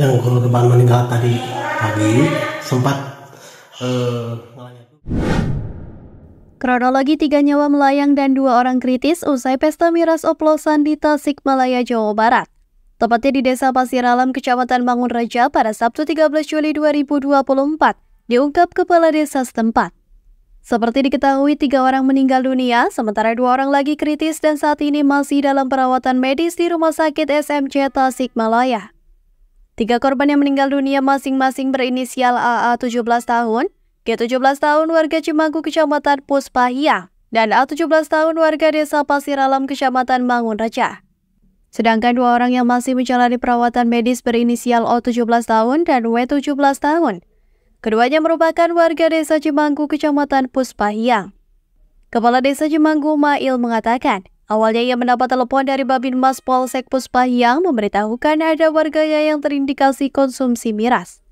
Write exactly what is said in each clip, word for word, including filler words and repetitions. Yang korban meninggal tadi pagi sempat eh, melayang. Kronologi tiga nyawa melayang dan dua orang kritis usai pesta miras oplosan di Tasikmalaya, Jawa Barat. Tepatnya di Desa Pasir Alam, Kecamatan Mangunreja pada Sabtu tiga belas Juli dua ribu dua puluh empat, diungkap kepala desa setempat. Seperti diketahui, tiga orang meninggal dunia, sementara dua orang lagi kritis dan saat ini masih dalam perawatan medis di Rumah Sakit S M C Tasikmalaya. Tiga korban yang meninggal dunia masing-masing berinisial A A tujuh belas tahun, G tujuh belas tahun warga Cimanggu Kecamatan Puspahiang, dan A tujuh belas tahun warga Desa Pasir Alam Kecamatan Mangunreja. Sedangkan dua orang yang masih menjalani perawatan medis berinisial O tujuh belas tahun dan W tujuh belas tahun. Keduanya merupakan warga Desa Cimanggu, Kecamatan Puspahiang. Kepala Desa Cimanggu, Mail, mengatakan, awalnya ia mendapat telepon dari Babin Mas Polsek Puspahiang memberitahukan ada warganya yang terindikasi konsumsi miras.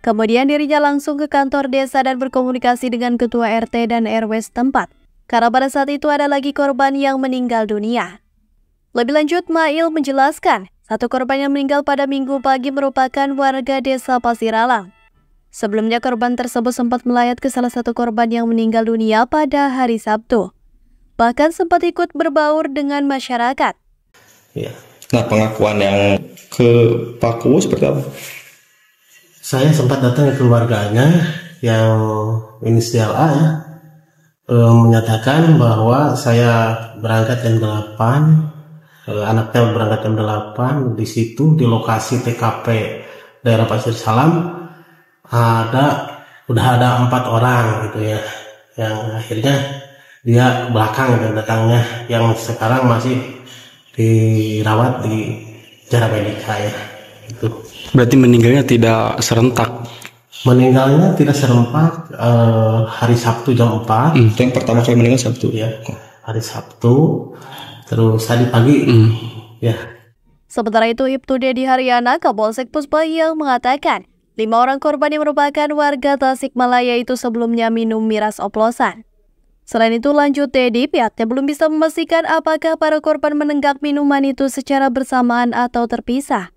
Kemudian dirinya langsung ke kantor desa dan berkomunikasi dengan Ketua R T dan R W setempat, karena pada saat itu ada lagi korban yang meninggal dunia. Lebih lanjut, Mail menjelaskan, satu korban yang meninggal pada Minggu pagi merupakan warga Desa Pasir Alang. Sebelumnya korban tersebut sempat melayat ke salah satu korban yang meninggal dunia pada hari Sabtu. Bahkan sempat ikut berbaur dengan masyarakat. Ya. Nah, pengakuan yang ke Pak Agus seperti apa? Saya sempat datang ke keluarganya yang inisial A ya, e, menyatakan bahwa saya berangkat jam delapan, e, anaknya berangkat jam delapan, di situ di lokasi T K P daerah Pasir Salam ada udah ada empat orang gitu ya, yang akhirnya dia belakang gitu, datangnya, yang sekarang masih dirawat di jarak medika ya itu. Berarti meninggalnya tidak serentak? Meninggalnya tidak serentak, eh, hari Sabtu jam empat. Hmm, itu yang pertama kali meninggal Sabtu ya, hari Sabtu, terus tadi pagi hmm. ya. Sementara itu Iptu Dedi Haryana Kapolsek Puspahiang mengatakan, Lima orang korban yang merupakan warga Tasikmalaya itu sebelumnya minum miras oplosan. Selain itu lanjut Teddy, pihaknya belum bisa memastikan apakah para korban menenggak minuman itu secara bersamaan atau terpisah.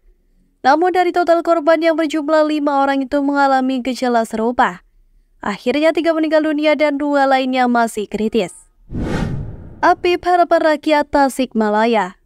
Namun dari total korban yang berjumlah lima orang itu mengalami gejala serupa. Akhirnya tiga meninggal dunia dan dua lainnya masih kritis. Apip, Harapan Rakyat, Tasikmalaya.